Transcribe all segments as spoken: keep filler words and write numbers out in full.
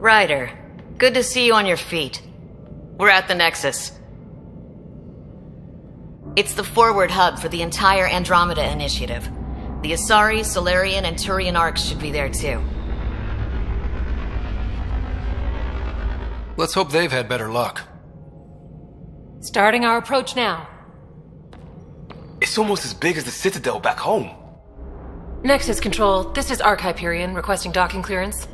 Ryder, good to see you on your feet. We're at the Nexus. It's the forward hub for the entire Andromeda Initiative. The Asari, Salarian, and Turian Arcs should be there too. Let's hope they've had better luck. Starting our approach now. It's almost as big as the Citadel back home. Nexus Control, this is Ark Hyperion requesting docking clearance.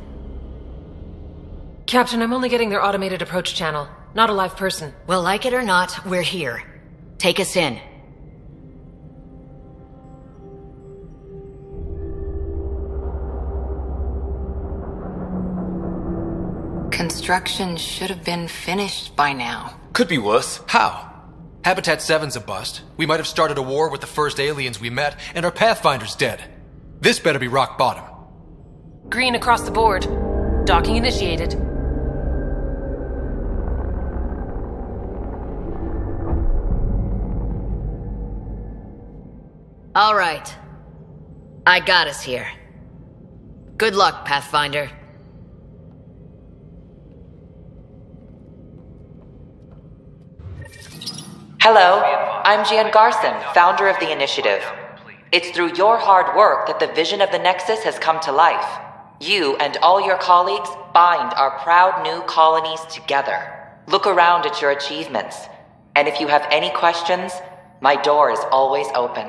Captain, I'm only getting their automated approach channel, not a live person. Well, like it or not, we're here. Take us in. Construction should have been finished by now. Could be worse. How? Habitat seven's a bust. We might have started a war with the first aliens we met, and our Pathfinder's dead. This better be rock bottom. Green across the board. Docking initiated. All right. I got us here. Good luck, Pathfinder. Hello, I'm Jien Garson, founder of the Initiative. It's through your hard work that the vision of the Nexus has come to life. You and all your colleagues bind our proud new colonies together. Look around at your achievements. And if you have any questions, my door is always open.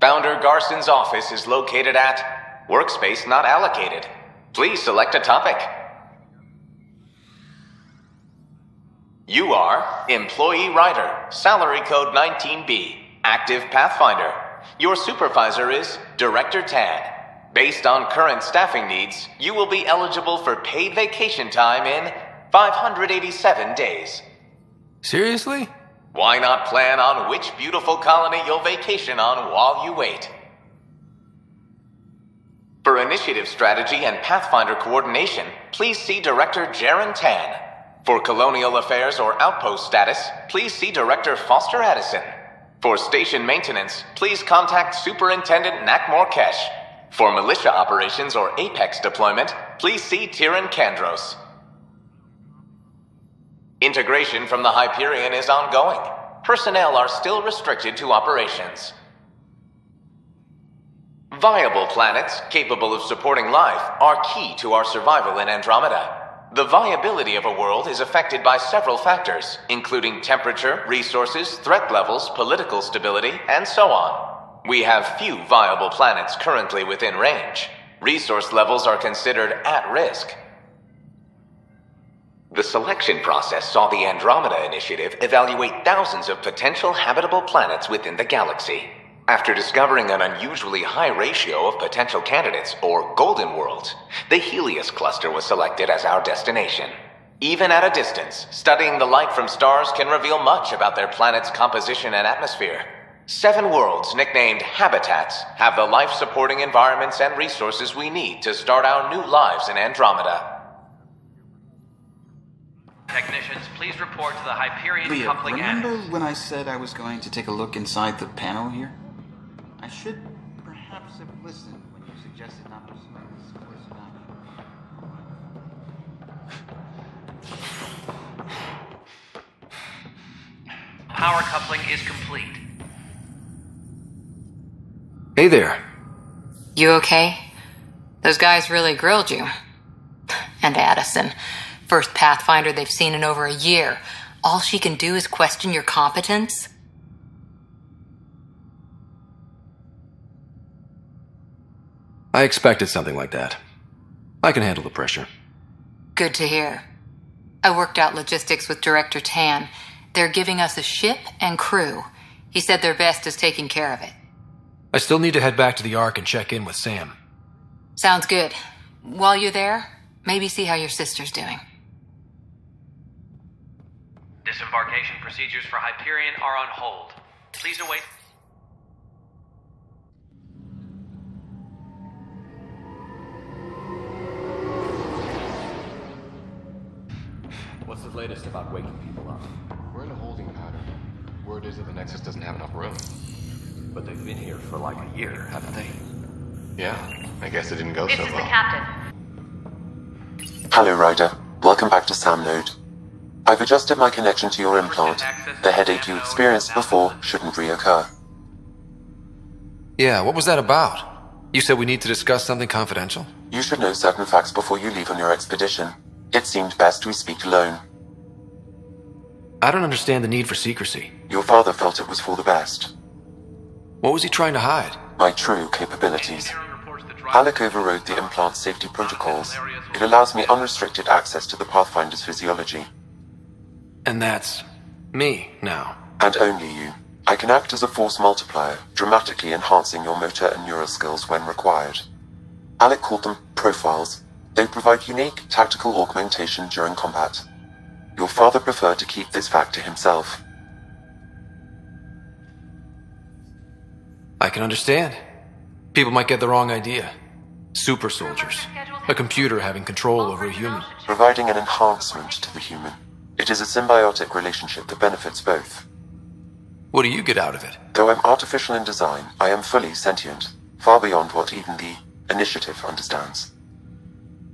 Founder Garson's office is located at Workspace Not Allocated. Please select a topic. You are Employee Ryder, Salary Code nineteen B, Active Pathfinder. Your supervisor is Director Tad. Based on current staffing needs, you will be eligible for paid vacation time in five hundred eighty-seven days. Seriously? Why not plan on which beautiful colony you'll vacation on while you wait? For initiative strategy and Pathfinder coordination, please see Director Jarun Tann. For Colonial Affairs or Outpost status, please see Director Foster Addison. For Station Maintenance, please contact Superintendent Nakmor. For Militia Operations or Apex Deployment, please see Tiran Kandros. Integration from the Hyperion is ongoing. Personnel are still restricted to operations. Viable planets capable of supporting life are key to our survival in Andromeda. The viability of a world is affected by several factors, including temperature, resources, threat levels, political stability, and so on. We have few viable planets currently within range. Resource levels are considered at risk. The selection process saw the Andromeda Initiative evaluate thousands of potential habitable planets within the galaxy. After discovering an unusually high ratio of potential candidates, or golden worlds, the Helios cluster was selected as our destination. Even at a distance, studying the light from stars can reveal much about their planet's composition and atmosphere. Seven worlds, nicknamed Habitats, have the life-supporting environments and resources we need to start our new lives in Andromeda. Technicians, please report to the Hyperion Leo, coupling remember annex. When I said I was going to take a look inside the panel here? I should perhaps have listened when you suggested not pursuing this course of action. Power coupling is complete. Hey there. You okay? Those guys really grilled you. And Addison. First Pathfinder they've seen in over a year. All she can do is question your competence? I expected something like that. I can handle the pressure. Good to hear. I worked out logistics with Director Tann. They're giving us a ship and crew. He said their best is taking care of it. I still need to head back to the Ark and check in with Sam. Sounds good. While you're there, maybe see how your sister's doing. Disembarkation procedures for Hyperion are on hold. Please await... What's the latest about waking people up? We're in a holding pattern. Word is that the Nexus doesn't have enough room. But they've been here for like a year, haven't they? Yeah, I guess it didn't go so well. This is the captain. Hello, Ryder. Welcome back to Sam Node. I've adjusted my connection to your implant. The headache you experienced before shouldn't reoccur. Yeah, what was that about? You said we need to discuss something confidential? You should know certain facts before you leave on your expedition. It seemed best we speak alone. I don't understand the need for secrecy. Your father felt it was for the best. What was he trying to hide? My true capabilities. Alec overrode the implant's safety protocols. It allows me unrestricted access to the Pathfinder's physiology. And that's me now. And only you. I can act as a force multiplier, dramatically enhancing your motor and neural skills when required. Alec called them profiles. They provide unique tactical augmentation during combat. Your father preferred to keep this fact to himself. I can understand. People might get the wrong idea. Super soldiers. A computer having control over a human. Providing an enhancement to the human. It is a symbiotic relationship that benefits both. What do you get out of it? Though I'm artificial in design, I am fully sentient. Far beyond what even the Initiative understands.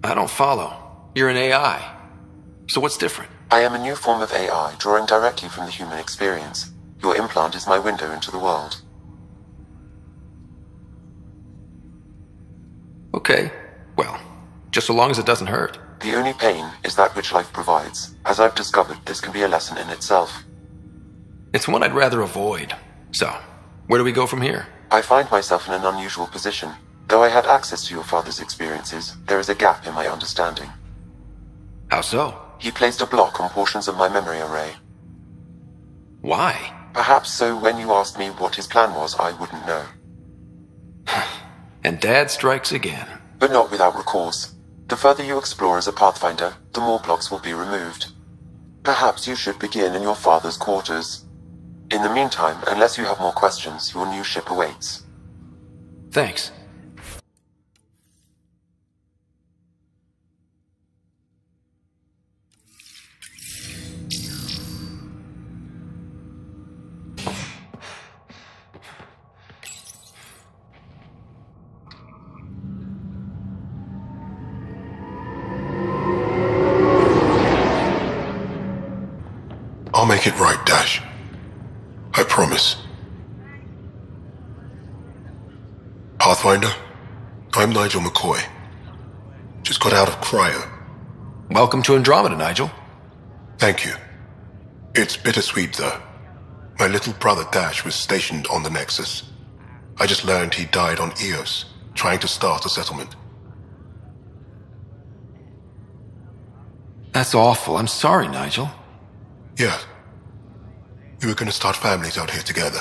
I don't follow. You're an A I. So what's different? I am a new form of A I, drawing directly from the human experience. Your implant is my window into the world. Okay. Well, just so long as it doesn't hurt. The only pain is that which life provides. As I've discovered, this can be a lesson in itself. It's one I'd rather avoid. So, where do we go from here? I find myself in an unusual position. Though I had access to your father's experiences, there is a gap in my understanding. How so? He placed a block on portions of my memory array. Why? Perhaps so when you asked me what his plan was, I wouldn't know. And Dad strikes again. But not without recourse. The further you explore as a Pathfinder, the more blocks will be removed. Perhaps you should begin in your father's quarters. In the meantime, unless you have more questions, your new ship awaits. Thanks. I'll make it right, Dash. I promise. Pathfinder, I'm Nigel McCoy. Just got out of cryo. Welcome to Andromeda, Nigel. Thank you. It's bittersweet, though. My little brother Dash was stationed on the Nexus. I just learned he died on Eos, trying to start a settlement. That's awful. I'm sorry, Nigel. Yeah. We were going to start families out here together.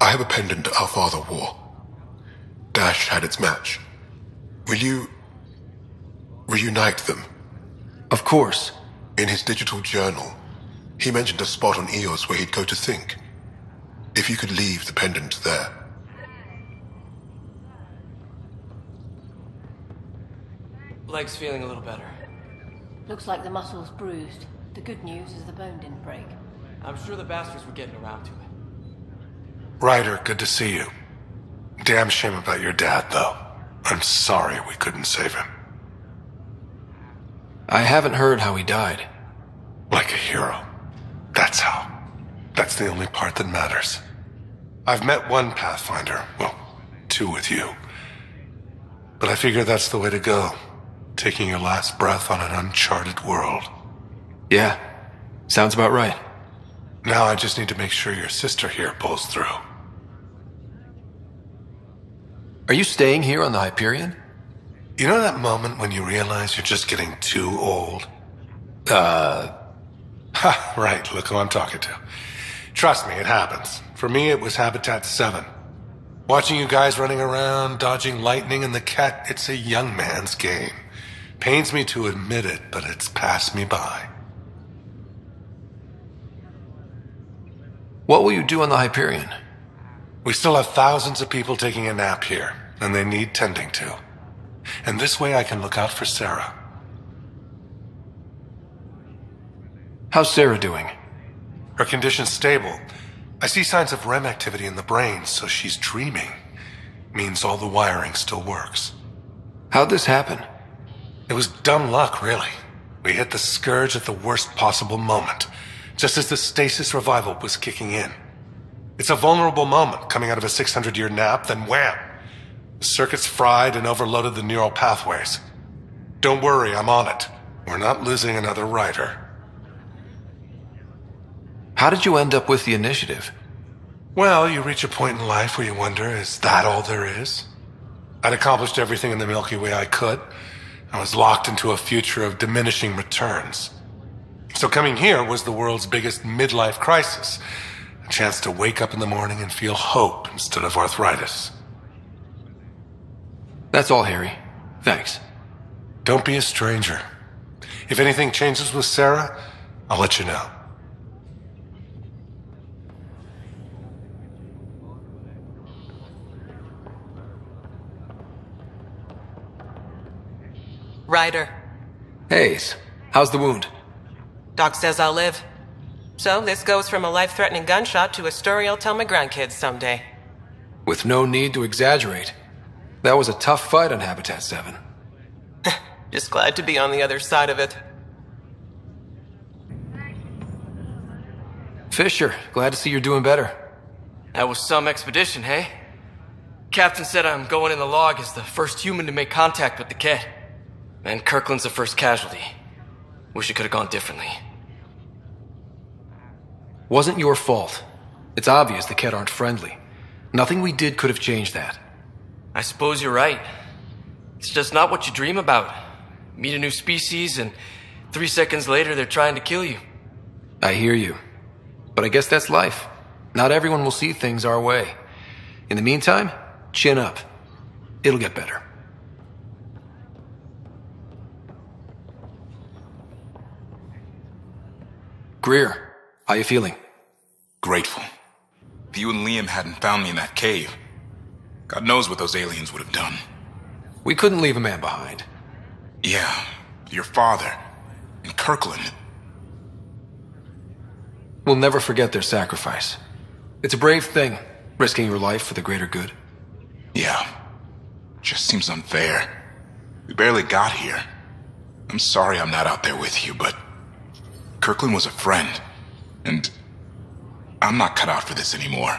I have a pendant our father wore. Dash had its match. Will you reunite them? Of course. In his digital journal, he mentioned a spot on Eos where he'd go to think. If you could leave the pendant there. Leg's feeling a little better. Looks like the muscle's bruised. The good news is the bone didn't break. I'm sure the bastards were getting around to it. Ryder, good to see you. Damn shame about your dad, though. I'm sorry we couldn't save him. I haven't heard how he died. Like a hero. That's how. That's the only part that matters. I've met one Pathfinder. Well, two with you. But I figure that's the way to go. Taking your last breath on an uncharted world. Yeah, sounds about right. Now I just need to make sure your sister here pulls through. Are you staying here on the Hyperion? You know that moment when you realize you're just getting too old? Uh... Ha, right, look who I'm talking to. Trust me, it happens. For me, it was Habitat seven. Watching you guys running around, dodging lightning and the kett, it's a young man's game. Pains me to admit it, but it's passed me by. What will you do on the Hyperion? We still have thousands of people taking a nap here, and they need tending to. And this way I can look out for Sarah. How's Sarah doing? Her condition's stable. I see signs of R E M activity in the brain, so she's dreaming. Means all the wiring still works. How'd this happen? It was dumb luck, really. We hit the Scourge at the worst possible moment, just as the stasis revival was kicking in. It's a vulnerable moment, coming out of a six hundred year nap, then wham! The circuits fried and overloaded the neural pathways. Don't worry, I'm on it. We're not losing another rider. How did you end up with the Initiative? Well, you reach a point in life where you wonder, is that all there is? I'd accomplished everything in the Milky Way I could. I was locked into a future of diminishing returns. So coming here was the world's biggest midlife crisis. A chance to wake up in the morning and feel hope instead of arthritis. That's all, Harry. Thanks. Don't be a stranger. If anything changes with Sarah, I'll let you know. Ryder. Hayes, how's the wound? Doc says I'll live. So this goes from a life-threatening gunshot to a story I'll tell my grandkids someday. With no need to exaggerate. That was a tough fight on Habitat seven. Just glad to be on the other side of it. Fisher, glad to see you're doing better. That was some expedition, hey? Captain said I'm going in the log as the first human to make contact with the kett. And Kirkland's the first casualty. Wish it could have gone differently. Wasn't your fault. It's obvious the kett aren't friendly. Nothing we did could have changed that. I suppose you're right. It's just not what you dream about. Meet a new species and three seconds later they're trying to kill you. I hear you. But I guess that's life. Not everyone will see things our way. In the meantime, chin up. It'll get better. Greer, how you feeling? Grateful. If you and Liam hadn't found me in that cave, God knows what those aliens would have done. We couldn't leave a man behind. Yeah, your father, and Kirkland. We'll never forget their sacrifice. It's a brave thing, risking your life for the greater good. Yeah, just seems unfair. We barely got here. I'm sorry I'm not out there with you, but Kirkland was a friend, and I'm not cut out for this anymore.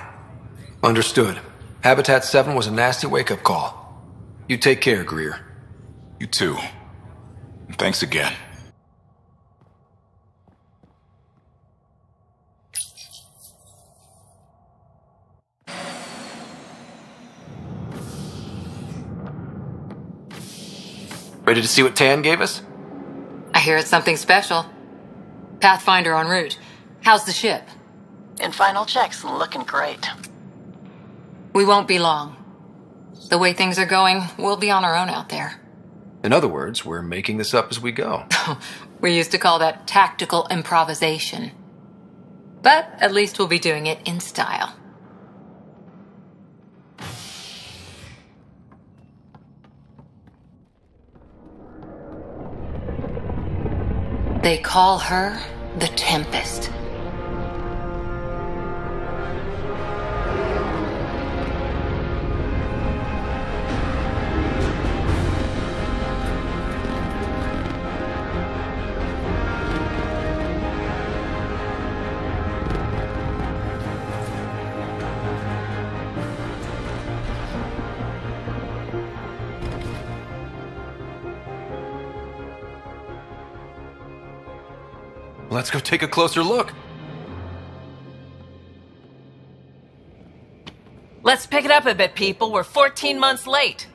Understood. Habitat seven was a nasty wake-up call. You take care, Greer. You too. And thanks again. Ready to see what Tann gave us? I hear it's something special. Pathfinder en route. How's the ship? In final checks and looking great. We won't be long. The way things are going, we'll be on our own out there. In other words, we're making this up as we go. We used to call that tactical improvisation. But at least we'll be doing it in style. They call her the Tempest. Let's go take a closer look. Let's pick it up a bit, people. We're fourteen months late.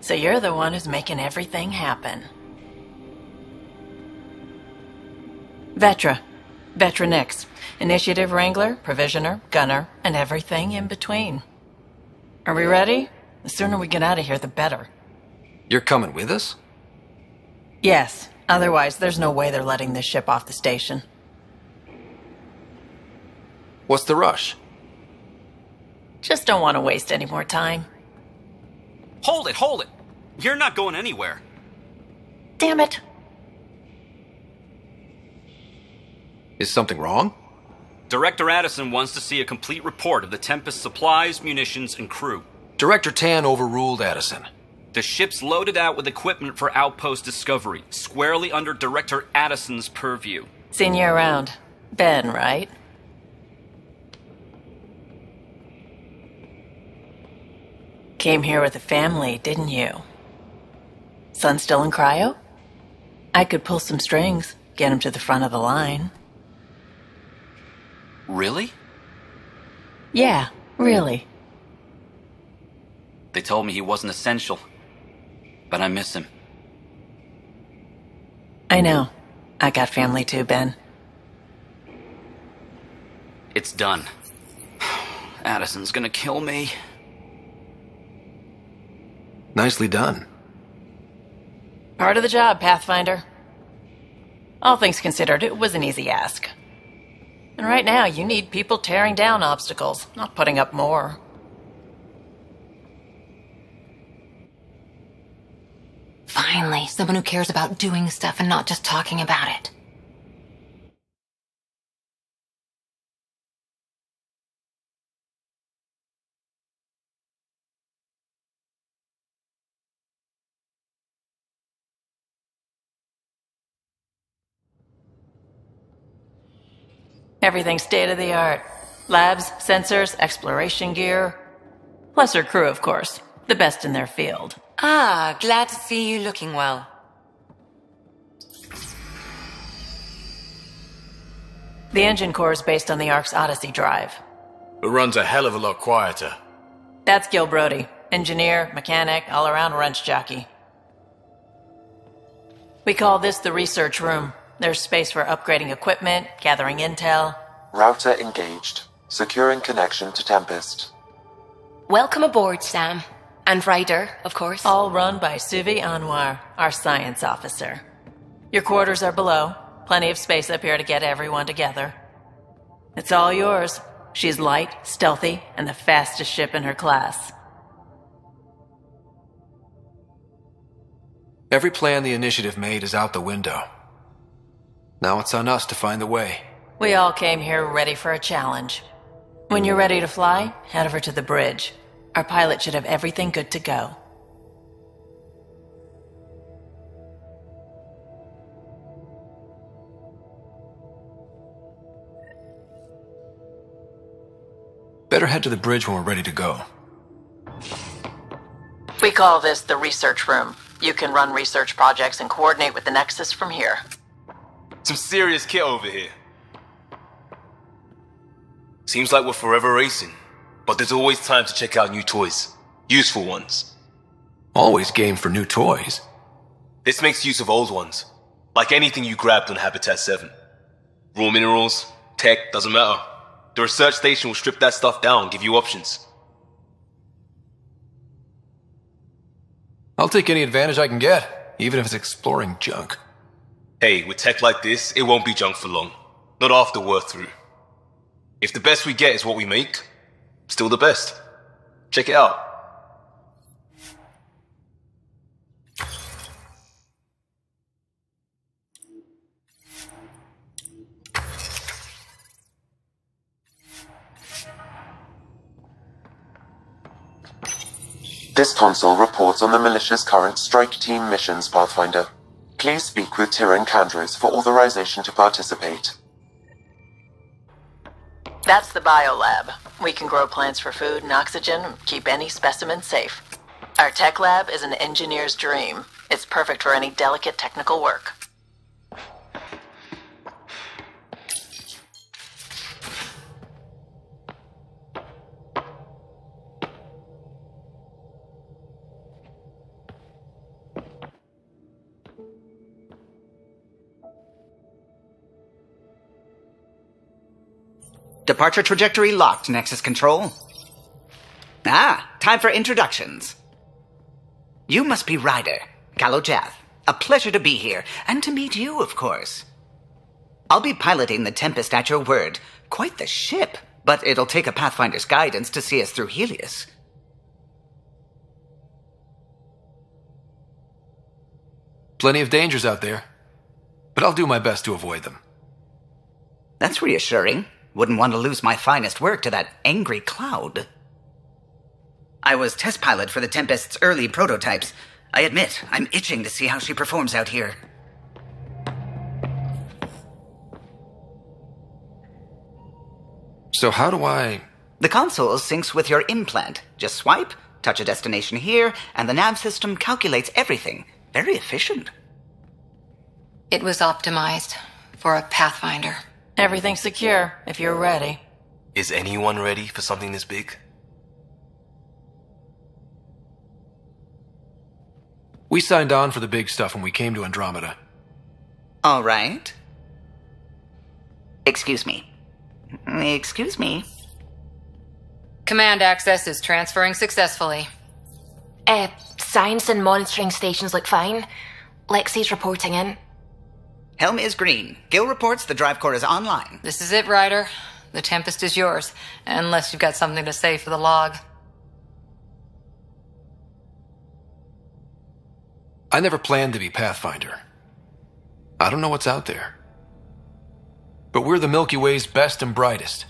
So you're the one who's making everything happen. Vetra. Vetra Nix. Initiative Wrangler, Provisioner, Gunner, and everything in between. Are we ready? The sooner we get out of here, the better. You're coming with us? Yes. Otherwise, there's no way they're letting this ship off the station. What's the rush? Just don't want to waste any more time. Hold it, hold it! You're not going anywhere. Damn it. Is something wrong? Director Addison wants to see a complete report of the Tempest's supplies, munitions, and crew. Director Tann overruled Addison. The ship's loaded out with equipment for outpost discovery, squarely under Director Addison's purview. Seen you around. Ben, right? Came here with a family, didn't you? Son still in cryo? I could pull some strings, get him to the front of the line. Really? Yeah, really. They told me he wasn't essential, but I miss him. I know. I got family too, Ben. It's done. Addison's gonna kill me. Nicely done. Part of the job, Pathfinder. All things considered, it was an easy ask. And right now, you need people tearing down obstacles, not putting up more. Finally, someone who cares about doing stuff and not just talking about it. Everything's state-of-the-art. Labs, sensors, exploration gear. Lesser crew, of course. The best in their field. Ah, glad to see you looking well. The engine core is based on the Ark's Odyssey drive. It runs a hell of a lot quieter. That's Gil Brody. Engineer, mechanic, all-around wrench jockey. We call this the research room. There's space for upgrading equipment, gathering intel. Router engaged. Securing connection to Tempest. Welcome aboard, Sam. And Ryder, of course. All run by Suvi Anwar, our science officer. Your quarters are below. Plenty of space up here to get everyone together. It's all yours. She's light, stealthy, and the fastest ship in her class. Every plan the Initiative made is out the window. Now it's on us to find the way. We all came here ready for a challenge. When you're ready to fly, head over to the bridge. Our pilot should have everything good to go. Better head to the bridge when we're ready to go. We call this the research room. You can run research projects and coordinate with the Nexus from here. Some serious kit over here. Seems like we're forever racing, but there's always time to check out new toys. Useful ones. Always game for new toys. This makes use of old ones, like anything you grabbed on Habitat seven. Raw minerals, tech, doesn't matter. The research station will strip that stuff down and give you options. I'll take any advantage I can get, even if it's exploring junk. Hey, with tech like this, it won't be junk for long. Not after we're through. If the best we get is what we make, still the best. Check it out. This console reports on the militia's current strike team missions, Pathfinder. Please speak with Tiran Kandros for authorization to participate. That's the biolab. We can grow plants for food and oxygen, keep any specimen safe. Our tech lab is an engineer's dream. It's perfect for any delicate technical work. Departure trajectory locked, Nexus Control. Ah, time for introductions. You must be Ryder, Kallo Jath. A pleasure to be here, and to meet you, of course. I'll be piloting the Tempest at your word. Quite the ship, but it'll take a Pathfinder's guidance to see us through Helios. Plenty of dangers out there, but I'll do my best to avoid them. That's reassuring. Wouldn't want to lose my finest work to that angry cloud. I was test pilot for the Tempest's early prototypes. I admit, I'm itching to see how she performs out here. So how do I... The console syncs with your implant. Just swipe, touch a destination here, and the nav system calculates everything. Very efficient. It was optimized for a Pathfinder. Everything's secure, if you're ready. Is anyone ready for something this big? We signed on for the big stuff when we came to Andromeda. All right. Excuse me. Excuse me. Command access is transferring successfully. Uh, science and monitoring stations look fine. Lexi's reporting in. Helm is green. Gil reports the drive core is online. This is it, Ryder. The Tempest is yours, unless you've got something to say for the log. I never planned to be Pathfinder. I don't know what's out there. But we're the Milky Way's best and brightest.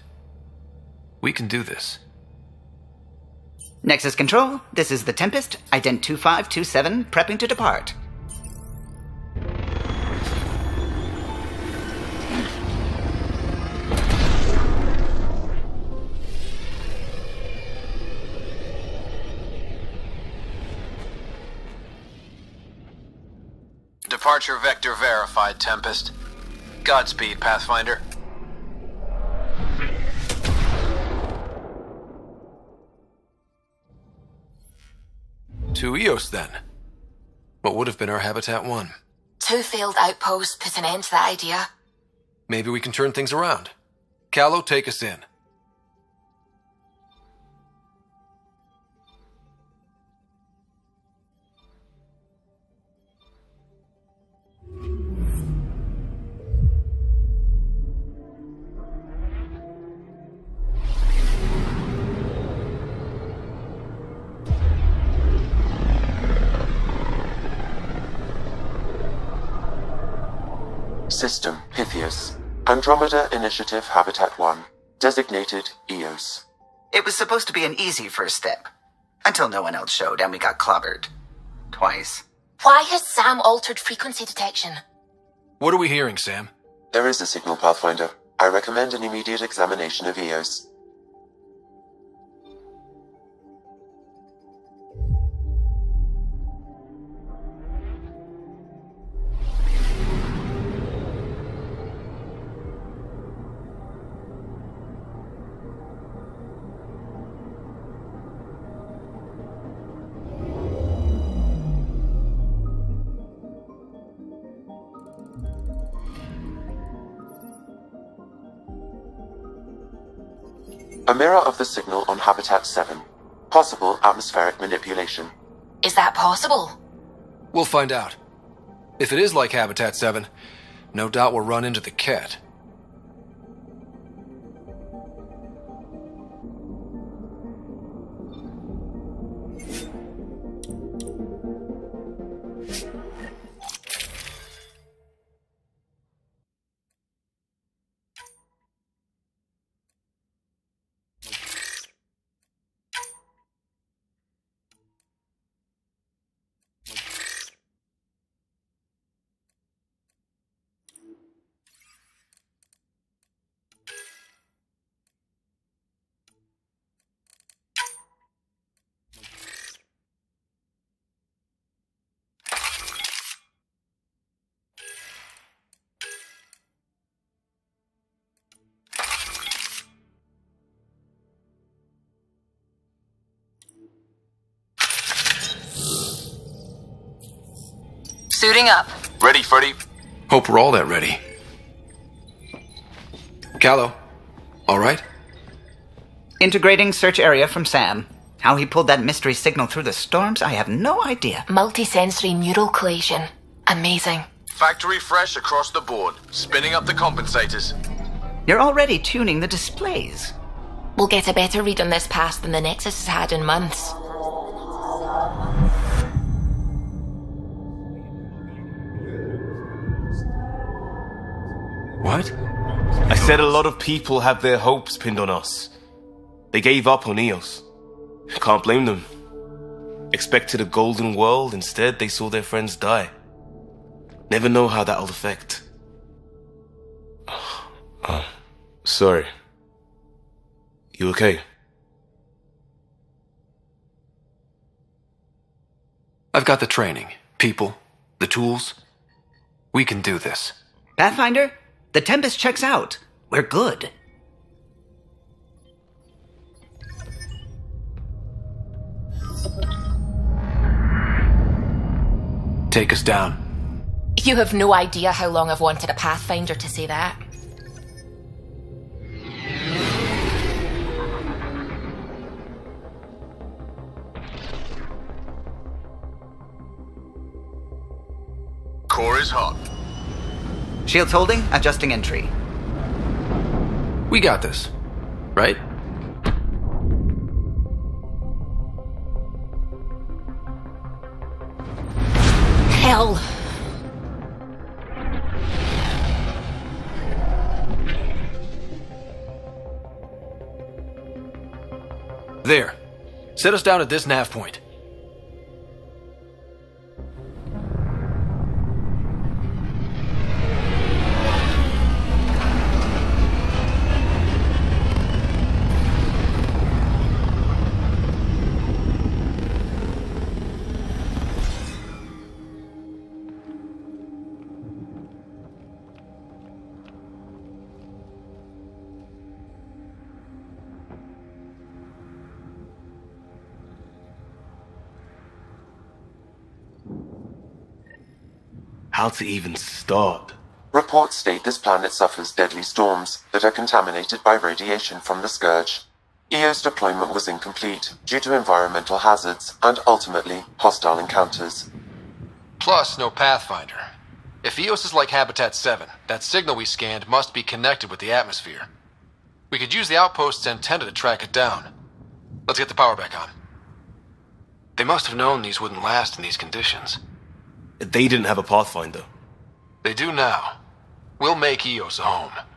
We can do this. Nexus Control, this is the Tempest, Ident two five two seven, prepping to depart. Departure vector verified, Tempest. Godspeed, Pathfinder. To Eos, then. What would have been our Habitat one? Two failed outposts put an end to that idea. Maybe we can turn things around. Kallo, take us in. System, Pythias. Andromeda Initiative Habitat one. Designated Eos. It was supposed to be an easy first step. Until no one else showed and we got clobbered. Twice. Why has Sam altered frequency detection? What are we hearing, Sam? There is a signal, Pathfinder. I recommend an immediate examination of Eos. A mirror of the signal on Habitat seven. Possible atmospheric manipulation. Is that possible? We'll find out. If it is like Habitat seven, no doubt we'll run into the kett. Suiting up. Ready, Freddy. Hope we're all that ready. Kallo, all right? Integrating search area from Sam. How he pulled that mystery signal through the storms, I have no idea. Multisensory neural collation. Amazing. Factory fresh across the board. Spinning up the compensators. You're already tuning the displays. We'll get a better read on this pass than the Nexus has had in months. What? I said a lot of people have their hopes pinned on us. They gave up on Eos. I can't blame them. Expected a golden world, instead they saw their friends die. Never know how that'll affect. Oh, sorry. You okay? I've got the training, people, the tools. We can do this. Pathfinder, the Tempest checks out. We're good. Take us down. You have no idea how long I've wanted a Pathfinder to say that. Core is hot. Shields holding, adjusting entry. We got this, right? Hell. There. Set us down at this nav point. How to even start? Reports state this planet suffers deadly storms that are contaminated by radiation from the Scourge. Eos deployment was incomplete due to environmental hazards and ultimately hostile encounters. Plus, no Pathfinder. If Eos is like Habitat seven, that signal we scanned must be connected with the atmosphere. We could use the outpost's antenna to track it down. Let's get the power back on. They must have known these wouldn't last in these conditions. They didn't have a Pathfinder. They do now. We'll make Eos a home.